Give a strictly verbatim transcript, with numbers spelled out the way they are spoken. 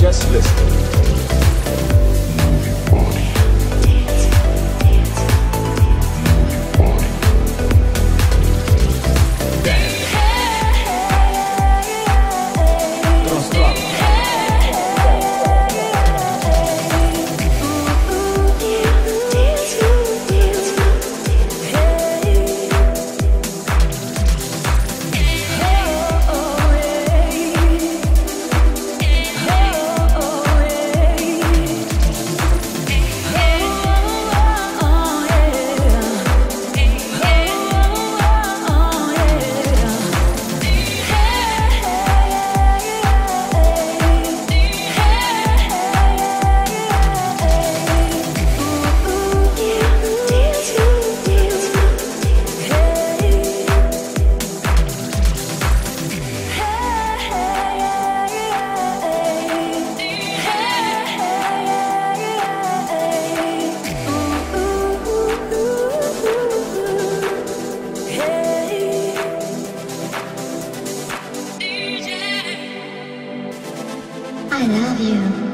just listen. I love you.